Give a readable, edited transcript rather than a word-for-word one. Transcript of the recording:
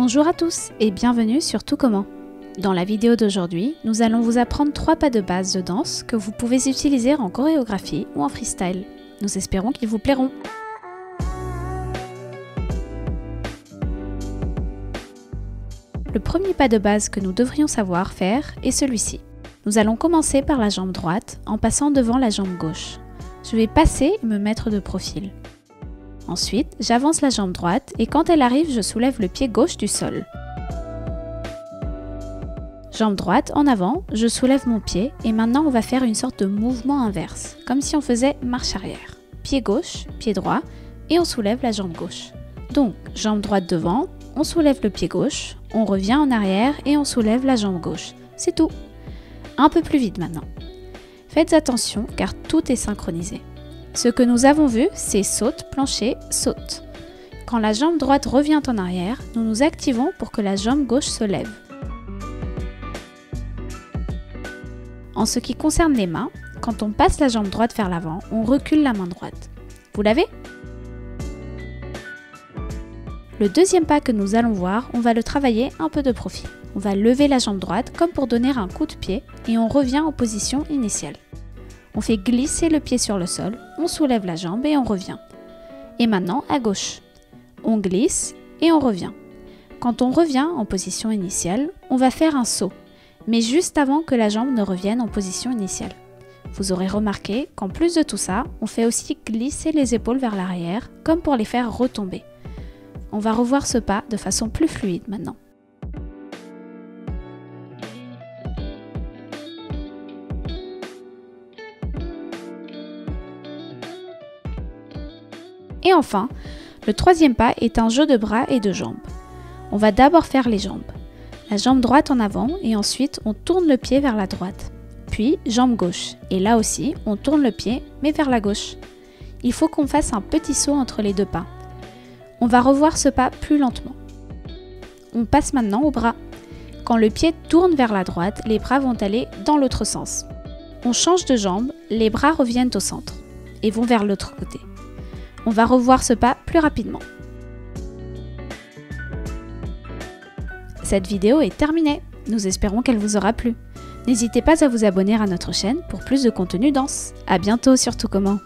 Bonjour à tous et bienvenue sur Tout Comment. Dans la vidéo d'aujourd'hui, nous allons vous apprendre 3 pas de base de danse que vous pouvez utiliser en chorégraphie ou en freestyle. Nous espérons qu'ils vous plairont. Le premier pas de base que nous devrions savoir faire est celui-ci. Nous allons commencer par la jambe droite en passant devant la jambe gauche. Je vais passer et me mettre de profil. Ensuite, j'avance la jambe droite et quand elle arrive, je soulève le pied gauche du sol. Jambe droite en avant, je soulève mon pied et maintenant on va faire une sorte de mouvement inverse, comme si on faisait marche arrière. Pied gauche, pied droit et on soulève la jambe gauche. Donc, jambe droite devant, on soulève le pied gauche, on revient en arrière et on soulève la jambe gauche. C'est tout. Un peu plus vite maintenant. Faites attention car tout est synchronisé. Ce que nous avons vu, c'est saute, plancher, saute. Quand la jambe droite revient en arrière, nous nous activons pour que la jambe gauche se lève. En ce qui concerne les mains, quand on passe la jambe droite vers l'avant, on recule la main droite. Vous l'avez ? Le deuxième pas que nous allons voir, on va le travailler un peu de profil. On va lever la jambe droite comme pour donner un coup de pied et on revient en position initiale. On fait glisser le pied sur le sol, on soulève la jambe et on revient. Et maintenant à gauche. On glisse et on revient. Quand on revient en position initiale, on va faire un saut, mais juste avant que la jambe ne revienne en position initiale. Vous aurez remarqué qu'en plus de tout ça, on fait aussi glisser les épaules vers l'arrière, comme pour les faire retomber. On va revoir ce pas de façon plus fluide maintenant. Et enfin, le troisième pas est un jeu de bras et de jambes. On va d'abord faire les jambes. La jambe droite en avant et ensuite on tourne le pied vers la droite. Puis jambe gauche et là aussi on tourne le pied mais vers la gauche. Il faut qu'on fasse un petit saut entre les deux pas. On va revoir ce pas plus lentement. On passe maintenant aux bras. Quand le pied tourne vers la droite, les bras vont aller dans l'autre sens. On change de jambe, les bras reviennent au centre et vont vers l'autre côté. On va revoir ce pas plus rapidement. Cette vidéo est terminée. Nous espérons qu'elle vous aura plu. N'hésitez pas à vous abonner à notre chaîne pour plus de contenu danse. À bientôt sur Tout Comment.